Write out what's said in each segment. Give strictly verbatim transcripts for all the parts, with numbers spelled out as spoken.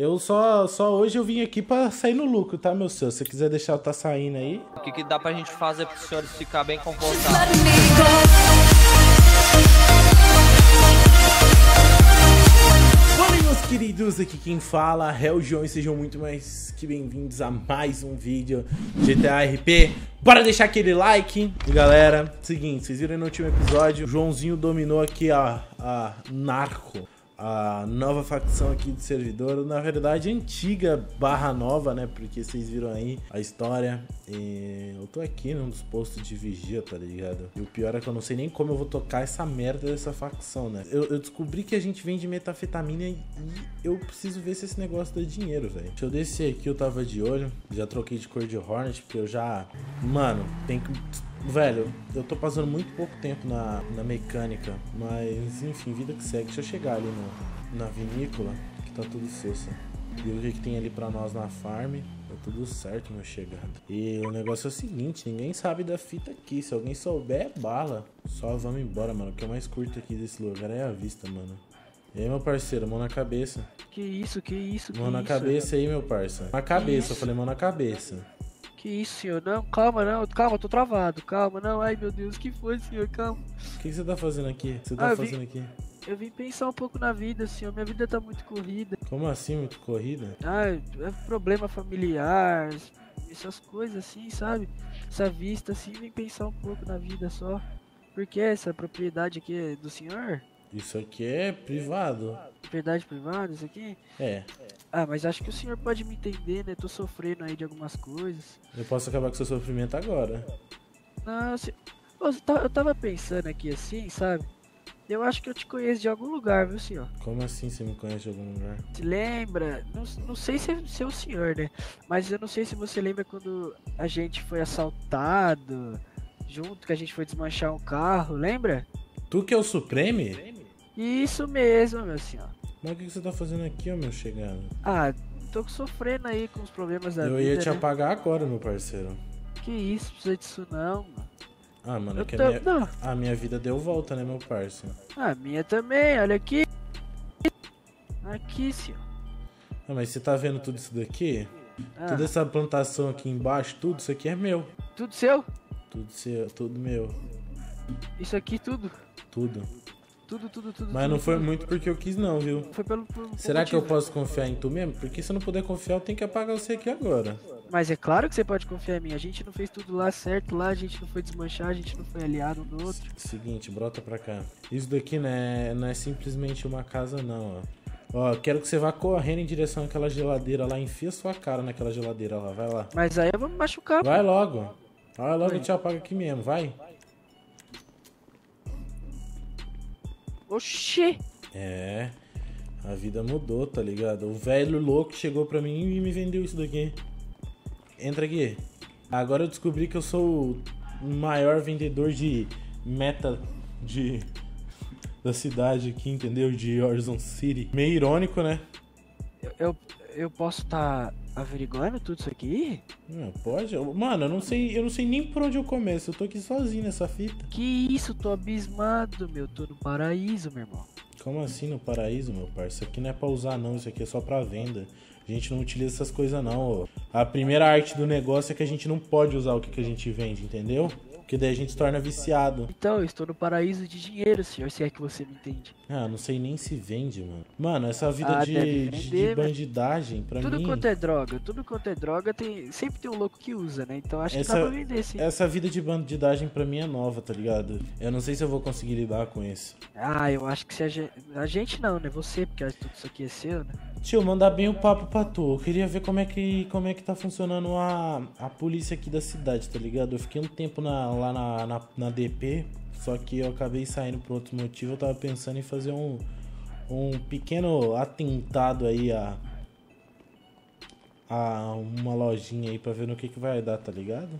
Eu só, só hoje eu vim aqui pra sair no lucro, tá, meu senhor? Se você quiser deixar eu tá saindo aí. O que, que dá pra gente fazer pros senhores ficar bem confortável? Bom, meus queridos, aqui quem fala é o João e sejam muito mais que bem-vindos a mais um vídeo G T A R P. Bora deixar aquele like. E galera, seguinte, vocês viram no último episódio, o Joãozinho dominou aqui a, a narco. A nova facção aqui do servidor, na verdade antiga barra nova, né? Porque vocês viram aí a história. E eu tô aqui num dos postos de vigia, tá ligado? E o pior é que eu não sei nem como eu vou tocar essa merda dessa facção, né? Eu, eu descobri que a gente vende metafetamina e eu preciso ver se esse negócio dá dinheiro, velho. Deixa eu descer aqui, eu tava de olho. Já troquei de cor de Hornet, porque eu já... Mano, tem que... Velho, eu tô passando muito pouco tempo na, na mecânica, mas enfim, vida que segue. Deixa eu chegar ali no, na vinícola, que tá tudo soça. E o que tem ali pra nós na farm, tá tudo certo, meu chegado. E o negócio é o seguinte, ninguém sabe da fita aqui, se alguém souber, bala. Só vamos embora, mano, o que é mais curto aqui desse lugar é a vista, mano. E aí, meu parceiro, mão na cabeça. Que isso, que isso, que isso. Mão na cabeça aí, meu parça. Na cabeça, eu falei mão na cabeça. Que isso, senhor? Não, calma, não, calma, eu tô travado, calma, não, ai meu Deus, que foi, senhor, calma. O que, que você tá fazendo aqui? Você tá ah, fazendo vim, aqui? Eu vim pensar um pouco na vida, senhor, minha vida tá muito corrida. Como assim, muito corrida? Ah, é problema familiar, essas coisas assim, sabe? Essa vista assim, vim pensar um pouco na vida só. Por que essa propriedade aqui é do senhor? Isso aqui é privado. Propriedade privada, isso aqui? É. Ah, mas acho que o senhor pode me entender, né? Tô sofrendo aí de algumas coisas. Eu posso acabar com seu sofrimento agora. Não, se... eu tava pensando aqui assim, sabe? Eu acho que eu te conheço de algum lugar, viu, senhor? Como assim você me conhece de algum lugar? Se lembra? Não, não sei se é, se é o senhor, né? Mas eu não sei se você lembra quando a gente foi assaltado, junto que a gente foi desmanchar um carro, lembra? Tu que é o Supreme? Isso mesmo, meu senhor. Mas o que você tá fazendo aqui, ó, meu chegado? Ah, tô sofrendo aí com os problemas da eu vida, eu ia te né? apagar agora, meu parceiro. Que isso, precisa disso não, mano. Ah, mano, que tô... a, minha... a minha vida deu volta, né, meu parceiro? A minha também, olha aqui. Aqui, senhor. Ah, mas você tá vendo tudo isso daqui? Ah. Toda essa plantação aqui embaixo, tudo isso aqui é meu. Tudo seu? Tudo seu, tudo meu. Isso aqui tudo? Tudo. Tudo, tudo, tudo. Mas tudo, não foi tudo. Muito porque eu quis não, viu? Foi pelo, pelo Será motivo. Que eu posso confiar em tu mesmo? Porque se eu não puder confiar, eu tenho que apagar você aqui agora. Mas é claro que você pode confiar em mim. A gente não fez tudo lá certo, lá a gente não foi desmanchar, a gente não foi aliado um do outro. Seguinte, brota pra cá. Isso daqui né, não é simplesmente uma casa não, ó. Ó, quero que você vá correndo em direção àquela geladeira lá, enfia sua cara naquela geladeira lá, vai lá. Mas aí eu vou me machucar. Vai pô. logo. Vai logo, eu te apago aqui mesmo, vai. Oxê! É, a vida mudou, tá ligado? O velho louco chegou pra mim e me vendeu isso daqui. Entra aqui. Agora eu descobri que eu sou o maior vendedor de meta de... da cidade aqui, entendeu? De Horizon City. Meio irônico, né? Eu, eu, eu posso tá averiguando tudo isso aqui? Não, pode? Mano, eu não sei, eu não sei nem por onde eu começo. Eu tô aqui sozinho nessa fita. Que isso, tô abismado, meu. Tô no paraíso, meu irmão. Como assim no paraíso, meu parceiro? Isso aqui não é pra usar, não. Isso aqui é só pra venda. A gente não utiliza essas coisas, não. Ó. A primeira arte do negócio é que a gente não pode usar o que, que a gente vende, entendeu? Porque daí a gente se torna viciado. Então, eu estou no paraíso de dinheiro, senhor, se é que você me entende. Ah, não sei nem se vende, mano. Mano, essa vida ah, de, vender, de, de bandidagem, pra tudo mim... Tudo quanto é droga, tudo quanto é droga, tem, sempre tem um louco que usa, né? Então acho essa, que dá pra vender, sim. Essa vida de bandidagem pra mim é nova, tá ligado? Eu não sei se eu vou conseguir lidar com isso. Ah, eu acho que se a gente... A gente não, né? Você, porque tudo isso aqui é seu, né? Tio, mandar bem o papo pra tu. Eu queria ver como é que, como é que tá funcionando a, a polícia aqui da cidade, tá ligado? Eu fiquei um tempo na... lá na, na, na D P, só que eu acabei saindo por outro motivo. Eu tava pensando em fazer um, um pequeno atentado aí a, a uma lojinha aí pra ver no que que vai dar, tá ligado?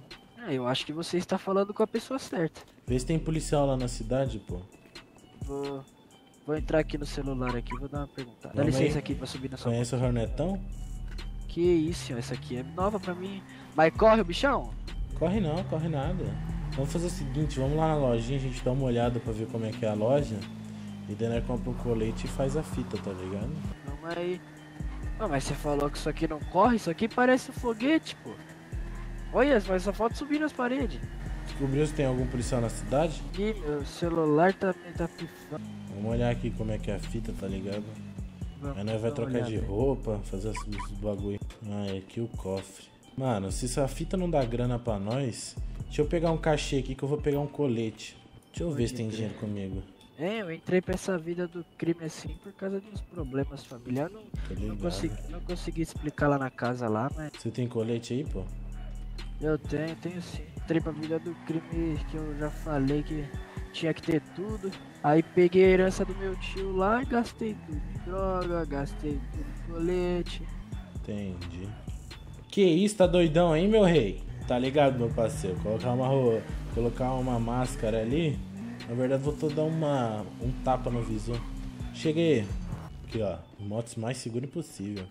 Ah, eu acho que você está falando com a pessoa certa. Vê se tem policial lá na cidade, pô. Vou, vou entrar aqui no celular aqui, vou dar uma perguntada. Dá licença aqui pra subir na sua... Conhece o Hornetão? Que isso, essa aqui é nova pra mim. Mas corre, bichão! Corre não, corre nada. Vamos fazer o seguinte, vamos lá na lojinha, a gente dá uma olhada pra ver como é que é a loja. E daí nós compra o colete e faz a fita, tá ligado? Não, mas Não, mas você falou que isso aqui não corre, isso aqui parece um foguete, pô. Olha, mas só falta subir nas paredes. Descobriu se tem algum policial na cidade? Ih, meu celular tá, tá pifando. Vamos olhar aqui como é que é a fita, tá ligado? Vamos, aí nós vai trocar de roupa, fazer os bagulho. Ah, é aqui o cofre. Mano, se essa fita não dá grana pra nós, deixa eu pegar um cachê aqui que eu vou pegar um colete. Deixa eu Pode ver se tem crer. dinheiro comigo. É, eu entrei pra essa vida do crime assim por causa dos problemas familiares. Não, não, consegui, não consegui explicar lá na casa lá, mas... Você tem colete aí, pô? Eu tenho, tenho sim. Entrei pra vida do crime que eu já falei que tinha que ter tudo. Aí peguei a herança do meu tio lá e gastei tudo. Droga, gastei tudo, colete. Entendi. Que isso, tá doidão, hein, meu rei? Tá ligado, meu parceiro? Colocar uma, colocar uma máscara ali... Na verdade, vou tô dar uma, um tapa no visor. Cheguei. Aqui, ó. Motos mais seguro possível.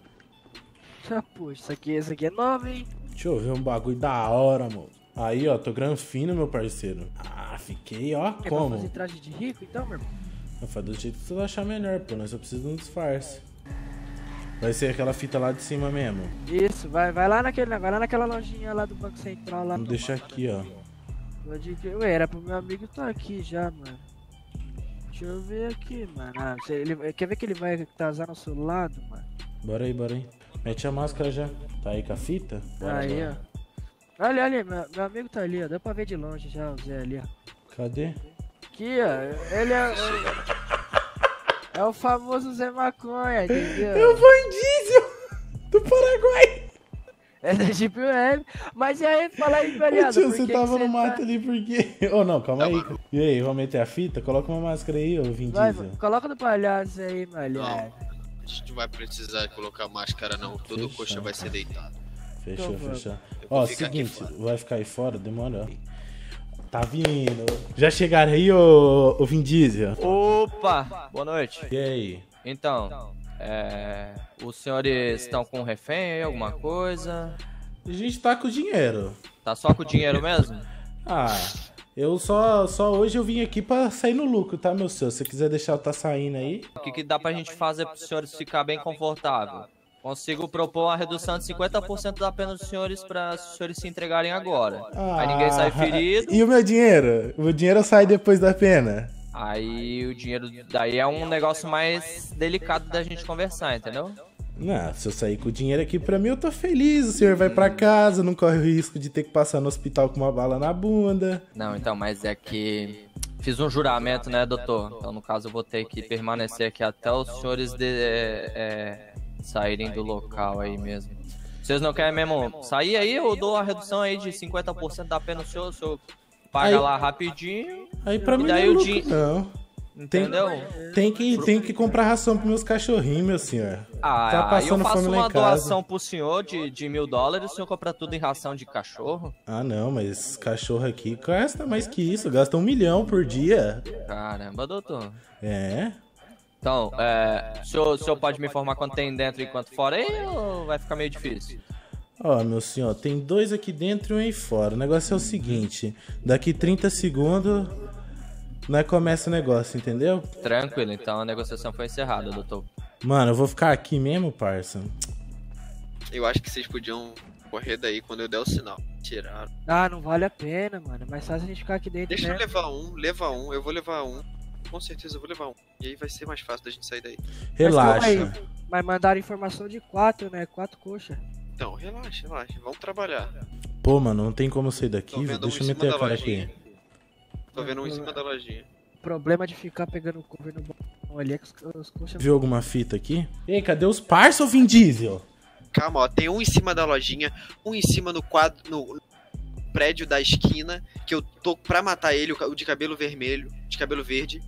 Ah, poxa, isso aqui, isso aqui é novo, hein? Deixa eu ver um bagulho da hora, mano. Aí, ó. Tô granfino, meu parceiro. Ah, fiquei, ó, é como. Você fazer traje de rico, então, meu irmão? Vou fazer do jeito que você achar melhor, pô. Nós só precisamos de um disfarce. Vai ser aquela fita lá de cima mesmo. Isso, vai, vai, lá, naquele, vai lá naquela lojinha lá do Banco Central. Lá. Vamos deixar aqui, ó. Ué, era pro meu amigo tá aqui já, mano. Deixa eu ver aqui, mano. Ah, você, ele, quer ver que ele vai casar no seu lado, mano? Bora aí, bora aí. Mete a máscara já. Tá aí com a fita? Bora aí, agora. Ó. Olha, olha, meu, meu amigo tá ali, ó. Dá pra ver de longe já, o Zé ali, ó. Cadê? Aqui, ó. Ele é... É, é o famoso Zé Maconha, entendeu? É o Vin Diesel do Paraguai. É da G P M, mas e aí, falar aí, velhado? Tio, você tava no mato ali por quê? Oh, não, calma aí. E aí, vamos meter a fita? Coloca uma máscara aí, ô Vin Diesel. Coloca do palhaço aí, malhado. A gente não vai precisar colocar máscara, não. Todo coxa vai ser deitado. Fechou, fechou. Ó, seguinte, vai ficar aí fora, demora, ó. Tá vindo. Já chegaram aí, ô, ô Vin Diesel? Opa, boa noite. E aí? Então... É, os senhores estão com refém, alguma coisa? A gente tá com dinheiro. Tá só com dinheiro mesmo? Ah, eu só, só hoje eu vim aqui pra sair no lucro, tá, meu senhor? Se você quiser deixar eu tá saindo aí. O que, que dá pra gente fazer pros senhores ficar bem confortável? Consigo propor uma redução de cinquenta por cento da pena dos senhores pra os senhores se entregarem agora. Ah, aí ninguém sai ferido. E o meu dinheiro? O meu dinheiro sai depois da pena? Aí o dinheiro daí é um negócio mais delicado da gente conversar, entendeu? Não, se eu sair com o dinheiro aqui pra mim eu tô feliz, o senhor vai pra casa, não corre o risco de ter que passar no hospital com uma bala na bunda. Não, então, mas é que fiz um juramento, né, doutor? Então no caso eu vou ter que permanecer aqui até os senhores de, é, é, saírem do local aí mesmo. Vocês não querem mesmo sair aí? Eu dou a redução aí de cinquenta por cento da pena no senhor, senhor... Paga aí, lá rapidinho. Aí pra mim daí não, o din... não. Entendeu? Tem, tem, que, tem que comprar ração pros meus cachorrinhos, meu senhor. Ah, tá passando eu faço fome uma lá doação pro senhor de, de mil dólares, o senhor compra tudo em ração de cachorro? Ah não, mas cachorro aqui gasta mais que isso, gasta um milhão por dia. Caramba, doutor. É? Então, é, o, senhor, o senhor pode me informar quanto tem dentro e quanto fora aí ou vai ficar meio difícil? Ó, oh, meu senhor, tem dois aqui dentro e um aí fora. O negócio é o seguinte, daqui trinta segundos, nós começa o negócio, entendeu? Tranquilo, então a negociação foi encerrada, doutor. Mano, eu vou ficar aqui mesmo, parça? Eu acho que vocês podiam correr daí quando eu der o sinal. Tiraram. Ah, não vale a pena, mano, mas só se a gente ficar aqui dentro. Deixa mesmo. eu levar um, levar um, eu vou levar um. Com certeza eu vou levar um. E aí vai ser mais fácil da gente sair daí. Relaxa. Mas, mas mandaram informação de quatro, né? Quatro coxas. Então, relaxa, relaxa, vamos trabalhar. Pô, mano, não tem como sair daqui, deixa eu meter a cara aqui. Tô vendo um em cima da lojinha. O problema de ficar pegando cover no balcão ali é que os coxas... Viu alguma fita aqui? Ei, cadê os parça, Vin Diesel? Calma, ó, tem um em cima da lojinha, um em cima no quadro, no prédio da esquina, que eu tô pra matar ele, o de cabelo vermelho, de cabelo verde.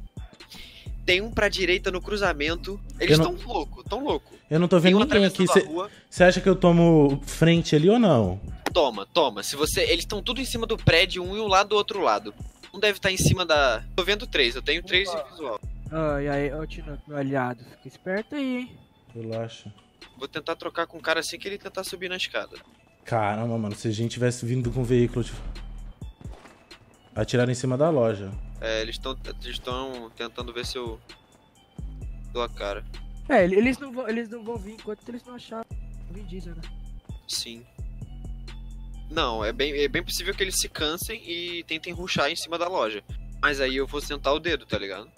Tem um pra direita no cruzamento. Eles não... tão louco, tão louco. Eu não tô vendo um ninguém aqui. Você acha que eu tomo frente ali ou não? Toma, toma. Se você... Eles estão tudo em cima do prédio, um e um lado do outro lado. Um deve estar tá em cima da... Tô vendo três, eu tenho três em visual. Ah, e aí, ô Tino, meu aliado. Fica esperto aí, hein? Relaxa. Vou tentar trocar com o cara assim que ele tentar subir na escada. Caramba, mano, se a gente tivesse vindo com um veículo... Tipo... Atiraram em cima da loja. É, eles estão tentando ver se eu dou a cara. É, eles não vão, eles não vão vir enquanto eles não acharem o Vin Diesel, né? Sim. Não, é bem, é bem possível que eles se cansem e tentem rushar em cima da loja. Mas aí eu vou sentar o dedo, tá ligado?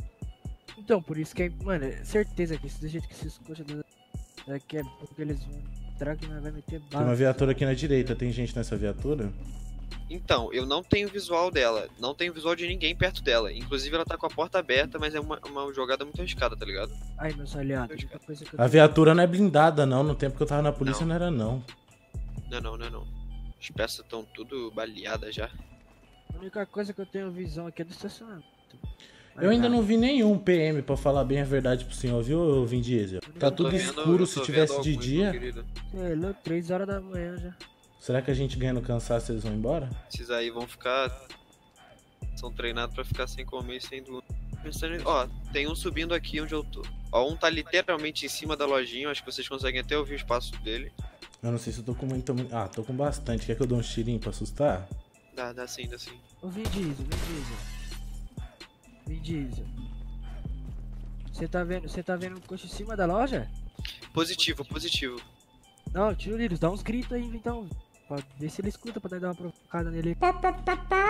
Então, por isso que é, mano, certeza que do jeito que esses coxas daqui é porque eles vão entrar que nós vai meter bala. Tem uma viatura aqui na direita, tem gente nessa viatura? Então, eu não tenho visual dela, não tenho visual de ninguém perto dela. Inclusive ela tá com a porta aberta, mas é uma, uma jogada muito arriscada, tá ligado? Ai, meus aliados, coisa que eu... A viatura não é blindada não, no tempo que eu tava na polícia não, não era não. Não, não, não, não. As peças estão tudo baleadas já. A única coisa que eu tenho visão aqui é do estacionamento. Mas eu ainda não vi nenhum P M, pra falar bem a verdade pro senhor, viu, Vin Diesel? Tá tudo vendo, escuro, se tivesse de dia. É louco, três horas da manhã já. Será que a gente ganha no cansaço eles vão embora? Esses aí vão ficar... São treinados pra ficar sem comer e sem dormir. Ó, tem um subindo aqui onde eu tô. Ó, um tá literalmente em cima da lojinha, acho que vocês conseguem até ouvir o espaço dele. Eu não sei se eu tô com muito... Ah, tô com bastante. Quer que eu dou um tirinho pra assustar? Dá, dá sim, dá sim. Ô, Vin Diesel, Vin Diesel. Vin Diesel. Você tá vendo, você tá vendo um coxa em cima da loja? Positivo, positivo. Não, tira o líder, dá uns gritos aí, então. Pra ver se ele escuta, pra dar uma provocada nele. Papá, papá.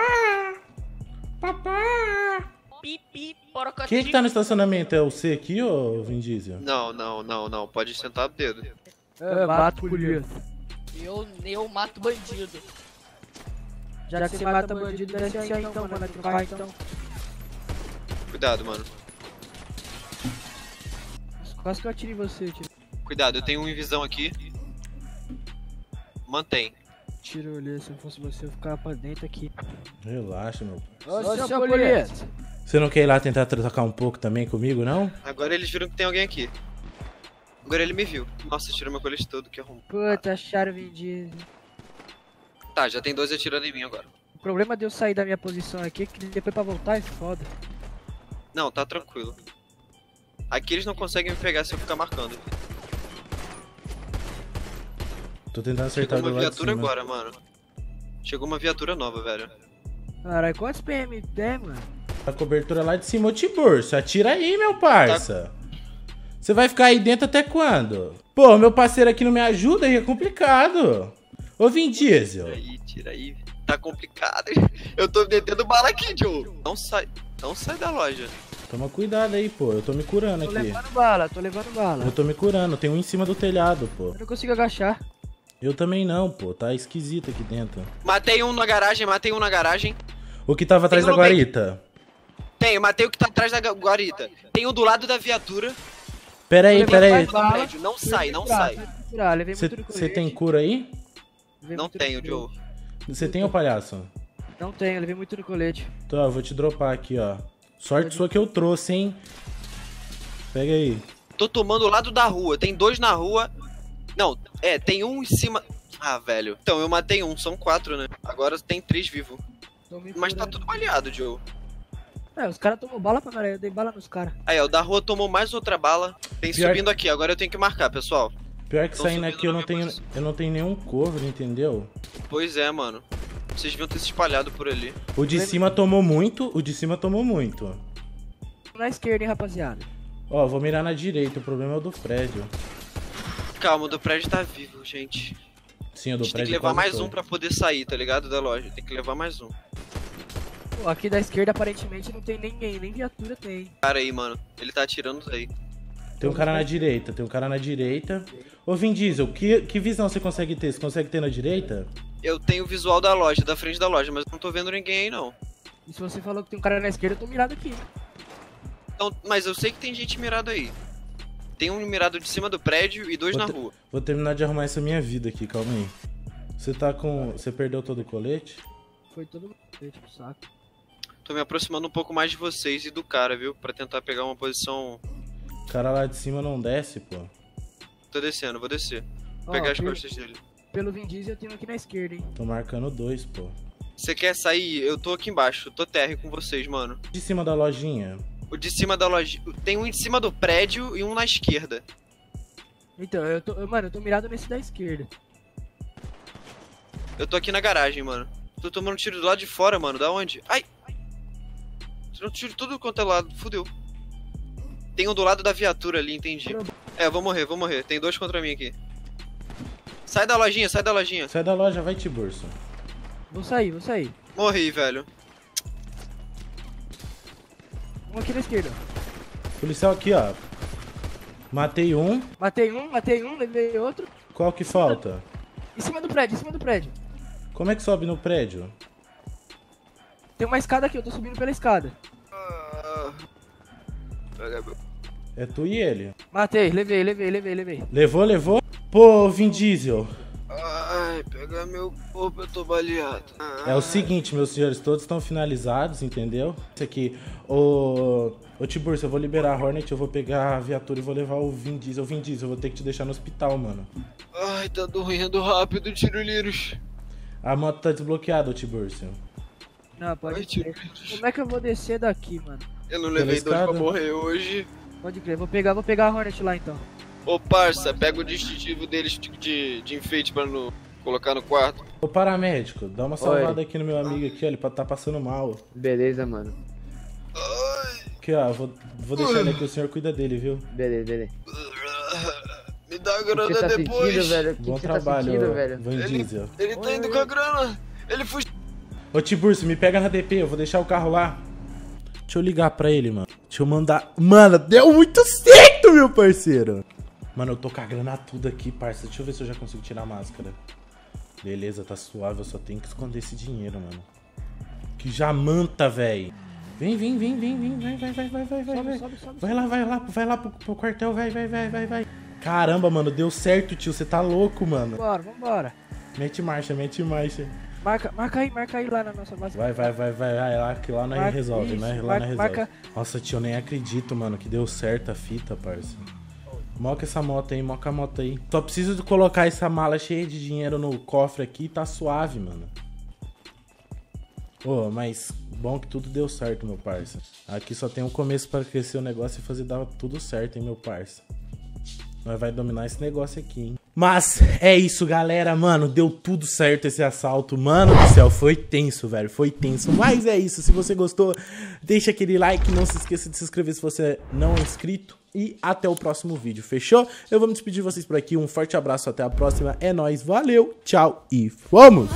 Papá. Pipi, porca. Quem que tá no estacionamento? É o C aqui, ô Vin Diesel? Não, não, não, não. Pode sentar o dedo. Eu mato polícia. Eu, eu mato bandido. Já, Já que você mata bandido, desce aí então, mano. Vai então. Cuidado, mano. Quase que eu atirei você, tiro. Cuidado, eu tenho um em visão aqui. Mantém. Tira o olho, se eu fosse você, eu ficava pra dentro aqui. Relaxa, meu. Ô, seu polícia. Você não quer ir lá tentar trocar um pouco também comigo, não? Agora eles viram que tem alguém aqui. Agora ele me viu. Nossa, tirou meu colete todo, que arrumou. Puta, acharam o Vin Diesel. Tá, já tem dois atirando em mim agora. O problema de eu sair da minha posição aqui é que depois pra voltar é foda. Não, tá tranquilo. Aqui eles não conseguem me pegar se eu ficar marcando. Tô tentando acertar. Chegou uma viatura agora, mano. Chegou uma viatura nova, velho. Caralho, quantos P M tem, mano? A cobertura lá de cima, ô Tiburcio. Atira aí, meu parça. Tá... Você vai ficar aí dentro até quando? Pô, meu parceiro aqui não me ajuda e é complicado. Ô, Vin Diesel. Tira aí, tira aí. Tá complicado. Eu tô metendo bala aqui, Joe. Não sai, não sai da loja. Toma cuidado aí, pô. Eu tô me curando aqui. Tô levando bala, tô levando bala. Eu tô me curando. Tem um em cima do telhado, pô. Eu não consigo agachar. Eu também não, pô. Tá esquisito aqui dentro. Matei um na garagem, matei um na garagem. O que tava atrás da guarita? Tem, matei o que tá atrás da guarita. Tem um do lado da viatura. Pera aí, pera aí. Não sai, não sai. Você tem cura aí? Não tenho, Joe. Você tem, ô palhaço? Não tenho, levei muito no colete. Tá, eu vou te dropar aqui, ó. Sorte sua que eu trouxe, hein? Pega aí. Tô tomando o lado da rua. Tem dois na rua. Não, é, tem um em cima. Ah, velho. Então, eu matei um, são quatro, né? Agora tem três vivos. Mas tá tudo baleado, Joe. É, os caras tomou bala pra caralho, eu dei bala nos caras. Aí, ó, o da rua tomou mais outra bala. Tem pior subindo que... aqui, agora eu tenho que marcar, pessoal. Pior que tão saindo aqui eu não, tenho, eu não tenho nenhum cover, entendeu? Pois é, mano. Vocês deviam ter se espalhado por ali. O de cima tomou muito, o de cima tomou muito. Na esquerda, hein, rapaziada. Ó, vou mirar na direita, o problema é o do prédio. Calma, o do prédio tá vivo, gente. Sim, o do prédio tá vivo. Tem que levar mais um pra poder sair, tá ligado? Da loja, tem que levar mais um. Pô, aqui da esquerda aparentemente não tem ninguém, nem viatura tem. Cara aí, mano, ele tá atirando aí. Tem um cara na direita, tem um cara na direita. Ô Vin Diesel, que, que visão você consegue ter? Você consegue ter na direita? Eu tenho o visual da loja, da frente da loja, mas não tô vendo ninguém aí não. E se você falou que tem um cara na esquerda, eu tô mirado aqui. Então, mas eu sei que tem gente mirada aí. Tem um mirado de cima do prédio e dois vou na rua. Vou terminar de arrumar essa minha vida aqui, calma aí. Você tá com... Você perdeu todo o colete? Foi todo o colete pro saco. Tô me aproximando um pouco mais de vocês e do cara, viu? Pra tentar pegar uma posição... O cara lá de cima não desce, pô. Tô descendo, vou descer. Vou oh, pegar as pelo, costas dele. Pelo Vin Diesel eu tenho aqui na esquerda, hein? Tô marcando dois, pô. Você quer sair? Eu tô aqui embaixo. Tô térreo com vocês, mano. De cima da lojinha? O de cima da lojinha... Tem um em cima do prédio e um na esquerda. Então, eu tô... Mano, eu tô mirado nesse da esquerda. Eu tô aqui na garagem, mano. Tô tomando tiro do lado de fora, mano. Da onde? Ai! Tiro tudo quanto é lado, fudeu. Tem um do lado da viatura ali, entendi. É, eu vou morrer, vou morrer. Tem dois contra mim aqui. Sai da lojinha, sai da lojinha. Sai da loja, vai, Tiburcio. Vou sair, vou sair. Morri, velho. Um aqui na esquerda. Policial aqui, ó. Matei um. Matei um, matei um, levei outro. Qual que falta? Em cima do prédio, em cima do prédio. Como é que sobe no prédio? Tem uma escada aqui, eu tô subindo pela escada. É tu e ele. Matei, levei, levei, levei, levei. Levou, levou? Pô, Vin Diesel. Ai, pega meu corpo, eu tô baleado. Ai. É o seguinte, meus senhores, todos estão finalizados, entendeu? Isso aqui, ô... Ô, Tiburcio, eu vou liberar a Hornet, eu vou pegar a viatura e vou levar o Vin Diesel. Vin Diesel, eu vou ter que te deixar no hospital, mano. Ai, tá doendo rápido, Tiruliros. A moto tá desbloqueada, ô, Tiburcio. Não, pode Ai, crer. Como é que eu vou descer daqui, mano? Eu não levei dois pra morrer hoje. Pode crer, vou pegar, vou pegar a Hornet lá, então. Ô parça, parça, pega o distintivo deles de, de enfeite pra não colocar no quarto. Ô paramédico, dá uma salvada Oi. aqui no meu amigo aqui, ó, ele tá passando mal. Beleza, mano. Aqui, ó, vou, vou deixar ele aqui, o senhor cuida dele, viu? Beleza, beleza. Me dá a grana que que tá depois. Sentindo, velho? Que Bom que que trabalho, tá sentindo, velho? Vin Diesel. Ele, ele tá Oi. indo com a grana, ele fugiu. Ô Tiburcio, me pega na D P, eu vou deixar o carro lá. Deixa eu ligar pra ele, mano. Deixa eu mandar... Mano, deu muito certo, meu parceiro. Mano, eu tô com a grana tudo aqui, parça. Deixa eu ver se eu já consigo tirar a máscara. Beleza, tá suave. Eu só tenho que esconder esse dinheiro, mano. Que já manta, velho. Vem, vem, vem, vem, vem. Vai, vai, vai, vai, vai, vai. Vai lá, vai lá, vai lá pro, pro quartel. Vai, vai, vai, vai, vai. Caramba, mano, deu certo, tio. Você tá louco, mano. Vambora, vambora. Mete marcha, mete marcha. Marca, marca aí, marca aí lá na nossa base. Vai, vai, vai, vai, vai lá, que lá nós marca, resolve, né? Lá nós resolve. Nossa, tio, eu nem acredito, mano, que deu certo a fita, parça. Moca essa moto aí, moca a moto aí. Só preciso de colocar essa mala cheia de dinheiro no cofre aqui e tá suave, mano. Ô, oh, mas bom que tudo deu certo, meu parça. Aqui só tem um começo pra crescer o negócio e fazer dar tudo certo, hein, meu parça. Nós vai dominar esse negócio aqui, hein. Mas é isso, galera, mano, deu tudo certo esse assalto, mano do céu, foi tenso, velho, foi tenso, mas é isso, se você gostou, deixa aquele like, não se esqueça de se inscrever se você não é inscrito e até o próximo vídeo, fechou? Eu vou me despedir de vocês por aqui, um forte abraço, até a próxima, é nóis, valeu, tchau e fomos!